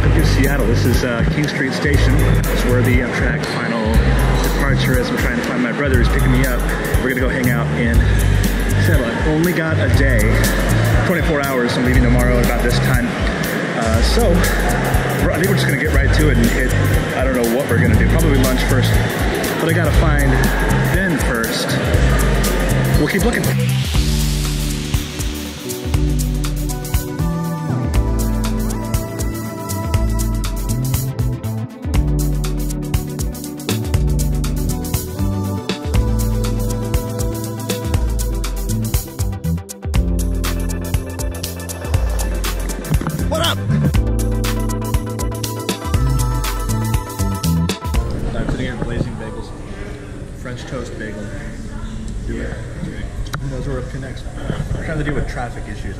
Welcome to Seattle. This is King Street Station. It's where the Amtrak final departure is. I'm trying to find my brother who's picking me up. We're gonna go hang out in Seattle. I've only got a day, 24 hours. I'm leaving tomorrow at about this time. So I think we're just gonna get right to it and hit, I don't know what we're gonna do. Probably lunch first, but I gotta find Ben first. We'll keep looking.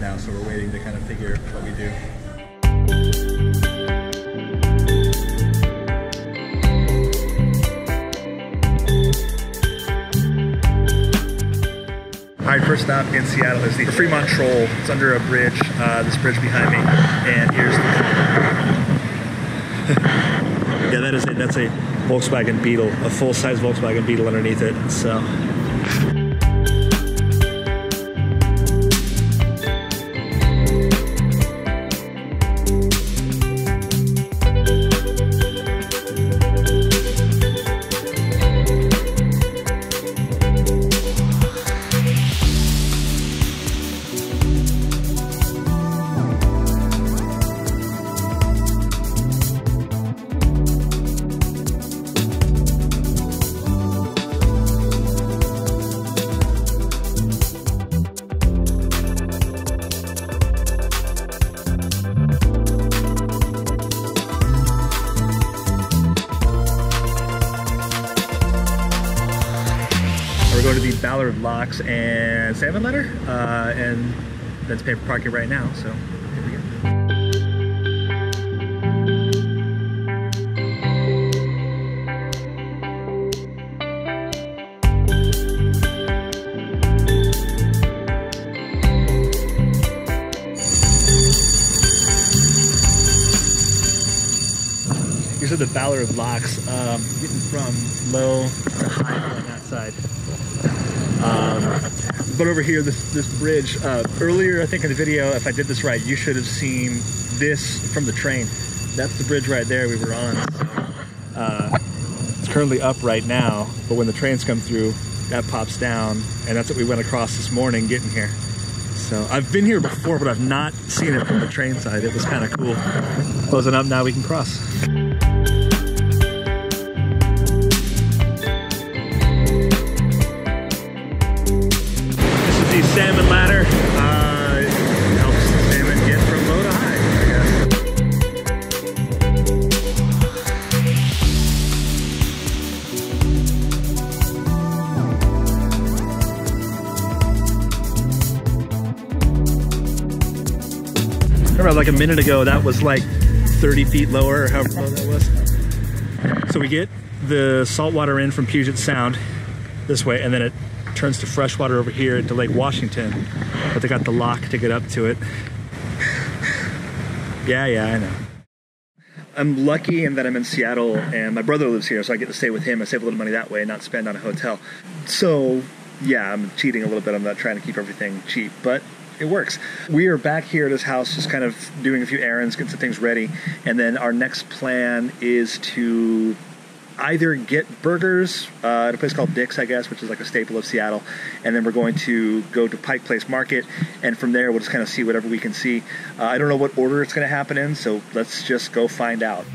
Now, so we're waiting to kind of figure what we do. All right, first stop in Seattle is the Fremont Troll. It's under a bridge, this bridge behind me, and here's the... yeah, that is it. That's a Volkswagen Beetle, a full-size Volkswagen Beetle underneath it, so... Ballard Locks and salmon letter, and that's paid for parking right now, so here we go. These are the Ballard Locks, getting from low to high on that side. But over here, this bridge, earlier, I think in the video, if I did this right, you should have seen this from the train. That's the bridge right there we were on. It's currently up right now, but when the trains come through, that pops down, and that's what we went across this morning getting here. So I've been here before, but I've not seen it from the train side. It was kind of cool. Closing up, now we can cross. Salmon ladder, it helps the salmon get from low to high, I guess. Remember like a minute ago, that was like 30 feet lower or however low that was. So we get the salt water in from Puget Sound this way, and then it turns to freshwater over here into Lake Washington, but they got the lock to get up to it. yeah, I know. I'm lucky in that I'm in Seattle and my brother lives here, so I get to stay with him. I save a little money that way and not spend on a hotel. So yeah, I'm cheating a little bit. I'm not trying to keep everything cheap, but it works. We are back here at his house, just kind of doing a few errands, getting some things ready. And then our next plan is to either get burgers at a place called Dick's, I guess, which is like a staple of Seattle, and then we're going to go to Pike Place Market, and from there we'll just kind of see whatever we can see. I don't know what order it's going to happen in, so let's just go find out.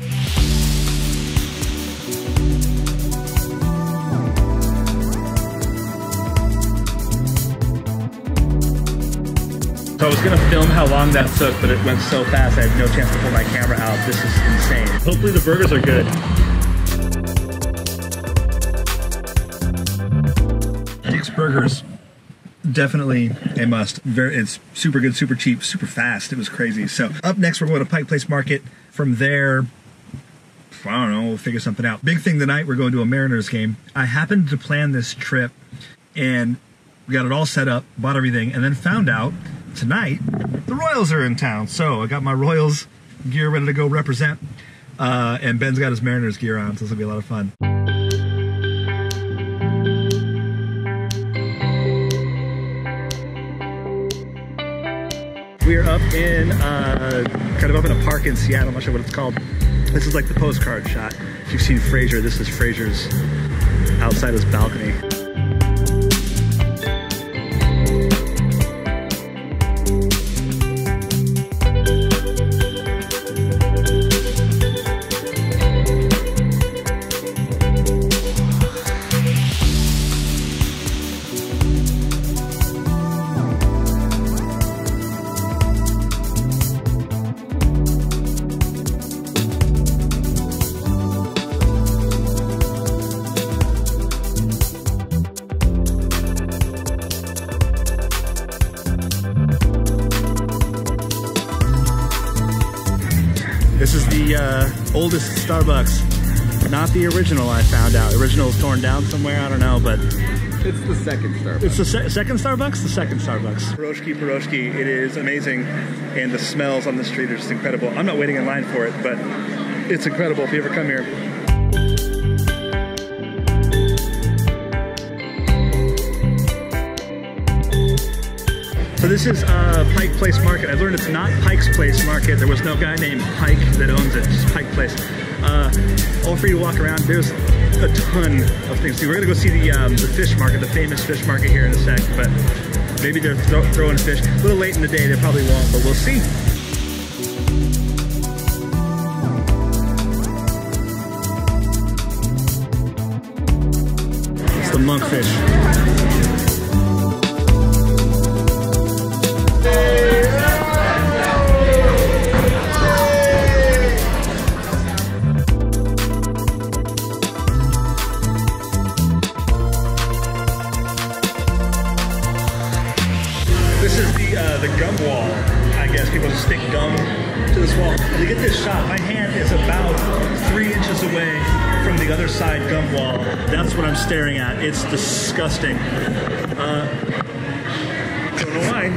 So I was going to film how long that took, but it went so fast I had no chance to pull my camera out. This is insane. Hopefully the burgers are good. Burgers, definitely a must. It's super good, super cheap, super fast. It was crazy. So up next, we're going to Pike Place Market. From there, I don't know, we'll figure something out. Big thing tonight, we're going to a Mariners game. I happened to plan this trip, and we got it all set up, bought everything, and then found out tonight the Royals are in town. So I got my Royals gear ready to go represent. And Ben's got his Mariners gear on, so this will be a lot of fun. We're up in, kind of up in a park in Seattle. I'm not sure what it's called. This is like the postcard shot. If you've seen Frasier, this is Frasier's outside his balcony. This is the oldest Starbucks, not the original, I found out. The original is torn down somewhere, I don't know, but... It's the second Starbucks. It's the second Starbucks? The second Starbucks. Piroshki, it is amazing, and the smells on the street are just incredible. I'm not waiting in line for it, but it's incredible if you ever come here. So this is Pike Place Market. I learned it's not Pike's Place Market. There was no guy named Pike that owns it, just Pike Place. All free to walk around. There's a ton of things. We're gonna go see the fish market, the famous fish market here in a sec, but maybe they're throwing fish. A little late in the day, they probably won't, but we'll see. It's the monkfish. This is the gum wall, I guess. People just stick gum to this wall. And to get this shot, my hand is about 3 inches away from the other side gum wall. That's what I'm staring at. It's disgusting. Don't know why.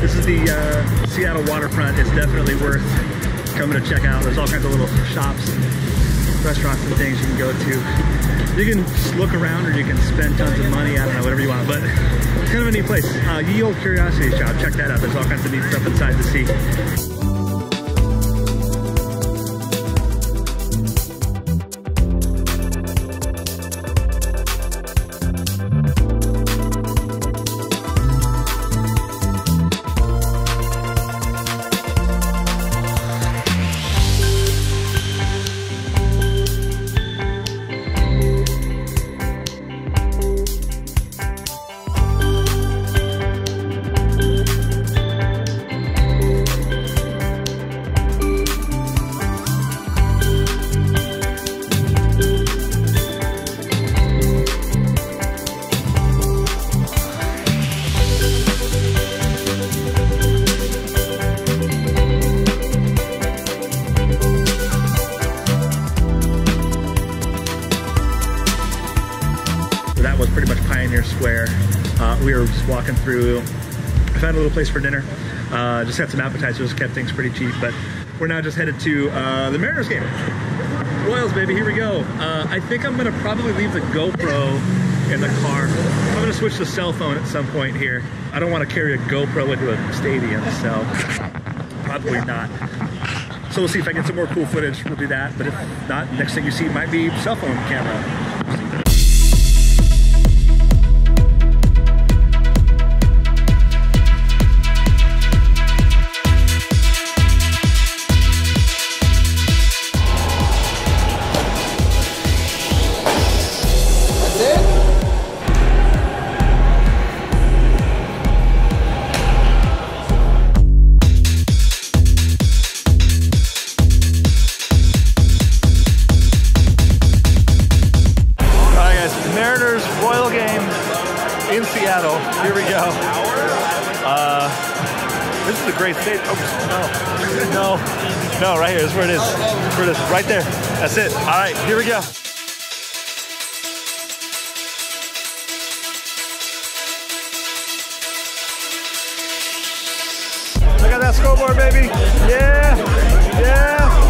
This is the Seattle waterfront. It's definitely worth coming to check out. There's all kinds of little shops and restaurants and things you can go to. You can look around or you can spend tons of money, I don't know, whatever you want, but it's kind of a neat place. Ye Olde Curiosity Shop, check that out. There's all kinds of neat stuff inside to see. That was pretty much Pioneer Square. We were just walking through. I found a little place for dinner. Just had some appetizers, kept things pretty cheap, but we're now just headed to the Mariners game. Royals, baby, here we go. I think I'm gonna probably leave the GoPro in the car. I'm gonna switch to cell phone at some point here. I don't wanna carry a GoPro into a stadium, so probably not. So we'll see if I get some more cool footage, we'll do that, but if not, next thing you see might be cell phone camera. Seattle. Here we go. This is a great state. Oh, no, right here. This is where it is. Right there. That's it. All right, here we go. over, baby. Yeah, yeah.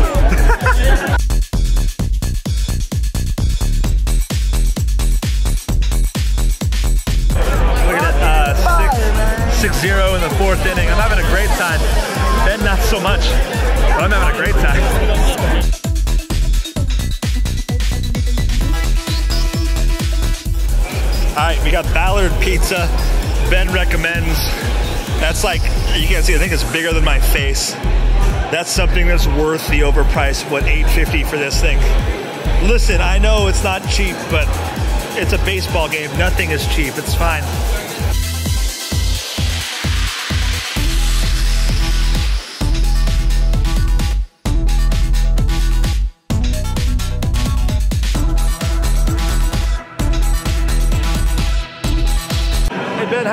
Look at that, 6-0 in the fourth inning. I'm having a great time. Ben, not so much, but I'm having a great time. All right, we got Ballard Pizza. Ben recommends. That's like, you can't see, I think it's bigger than my face. That's something that's worth the overpriced, what, $8.50 for this thing. Listen, I know it's not cheap, but it's a baseball game. Nothing is cheap, it's fine.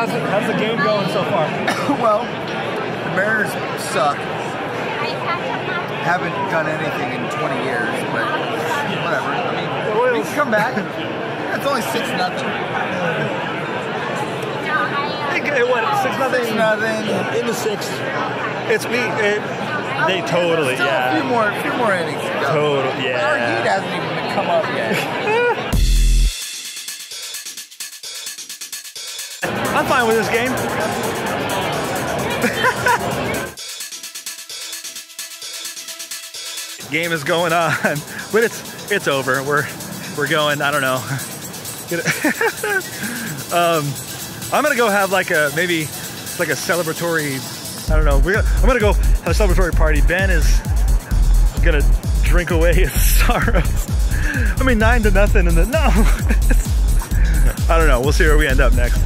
How's the game going so far? Well, the Mariners suck. Haven't done anything in 20 years, but whatever. I mean, the Royals come back. It's only 6-0. What? 6-0. 6-0 in the sixth. It's we. They totally. Still yeah. A few more innings. Totally. Yeah. Our heat hasn't even come up yet. I'm fine with this game. Game is going on, but it's over. We're going. I don't know. I'm gonna go have like a maybe like a celebratory. I don't know. I'm gonna go have a celebratory party. Ben is gonna drink away his sorrows. I mean, 9-0 and then no. I don't know. We'll see where we end up next.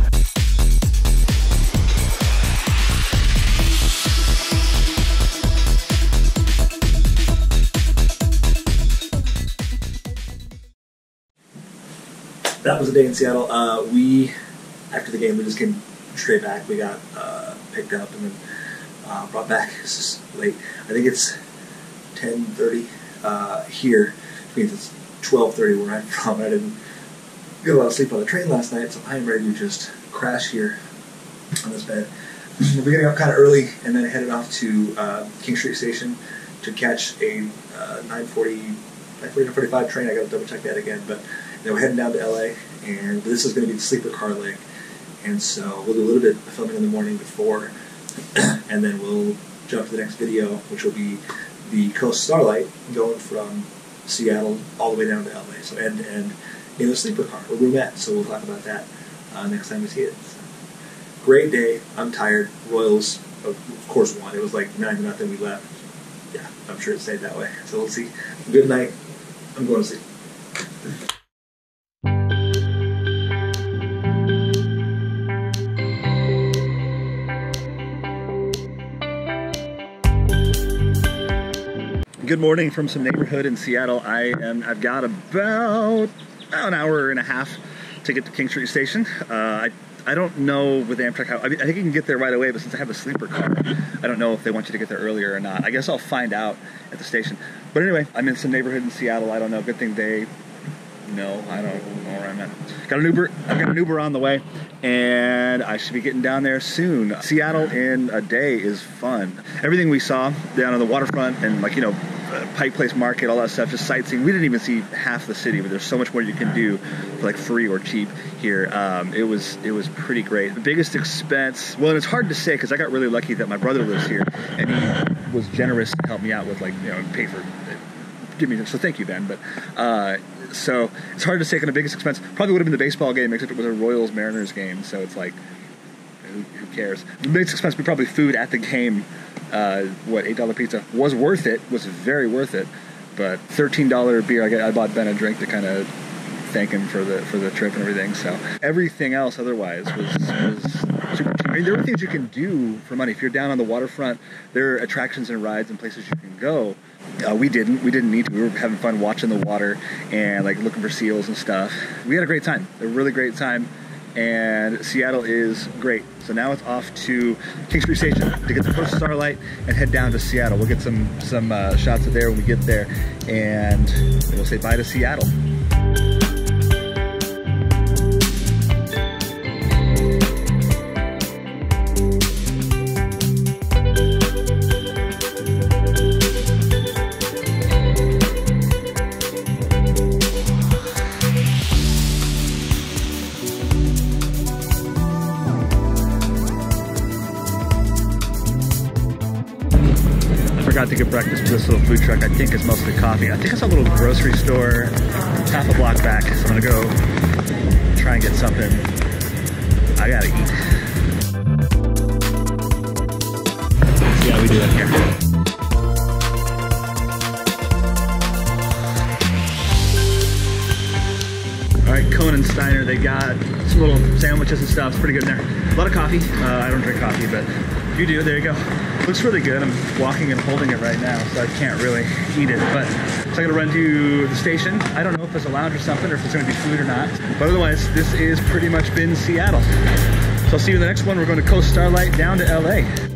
That was a day in Seattle. After the game, we just came straight back. We got picked up and then brought back. It's just late. I think it's 10:30 here, which means it's 12:30 where I'm from. I didn't get a lot of sleep on the train last night, so I'm ready to just crash here on this bed. We're getting up kind of early and then headed off to King Street Station to catch a 9:45 train. I gotta double check that again, but. Then we're heading down to LA, and this is going to be the sleeper car leg, and so we'll do a little bit of filming in the morning before, and then we'll jump to the next video, which will be the Coast Starlight going from Seattle all the way down to LA, so end to end in a sleeper car, or roomette, so we'll talk about that next time we see it. So, great day, I'm tired, Royals of course won, it was like 9-0 we left, yeah, I'm sure it stayed that way, so we'll see. Good night, I'm going to sleep. Good morning from some neighborhood in Seattle. I've got about an hour and a half to get to King Street Station. I don't know with Amtrak how, I mean, I think you can get there right away, but since I have a sleeper car, I don't know if they want you to get there earlier or not. I guess I'll find out at the station. But anyway, I'm in some neighborhood in Seattle. I don't know, good thing they know. I don't know where I'm at. Got an Uber, I've got an Uber on the way, and I should be getting down there soon. Seattle in a day is fun. Everything we saw down on the waterfront and like, you know, Pike Place Market, all that stuff, just sightseeing. We didn't even see half the city, but there's so much more you can do for like free or cheap here. It was pretty great. The biggest expense, well, and it's hard to say because I got really lucky that my brother lives here and he was generous to help me out with like, you know, pay for, give me, so thank you, Ben, but so it's hard to say kind of biggest expense. Probably would have been the baseball game, except it was a Royals-Mariners game, so it's like, who cares? The biggest expense would be probably food at the game. What, $8 pizza was worth it, was very worth it, but $13 beer, I bought Ben a drink to kind of thank him for the trip and everything, so. Everything else otherwise was super cheap. I mean, there are things you can do for money. If you're down on the waterfront, there are attractions and rides and places you can go. We didn't need to. We were having fun watching the water and like looking for seals and stuff. We had a great time, a really great time, and Seattle is great. So now it's off to King Street Station to get the Coast Starlight and head down to Seattle. We'll get some shots of there when we get there, and we'll say bye to Seattle. had to get breakfast to this little food truck. I think it's mostly coffee. I think it's a little grocery store half a block back. So I'm gonna go try and get something. I gotta eat. Let's see how we do it here. Alright, Cohen and Steiner, they got some little sandwiches and stuff. It's pretty good in there. A lot of coffee. I don't drink coffee, but if you do, there you go. Looks really good. I'm walking and holding it right now, so I can't really eat it. But so I'm gonna run to the station. I don't know if it's a lounge or something, or if it's gonna be food or not. But otherwise, this is pretty much been Seattle. So I'll see you in the next one. We're going to Coast Starlight down to LA.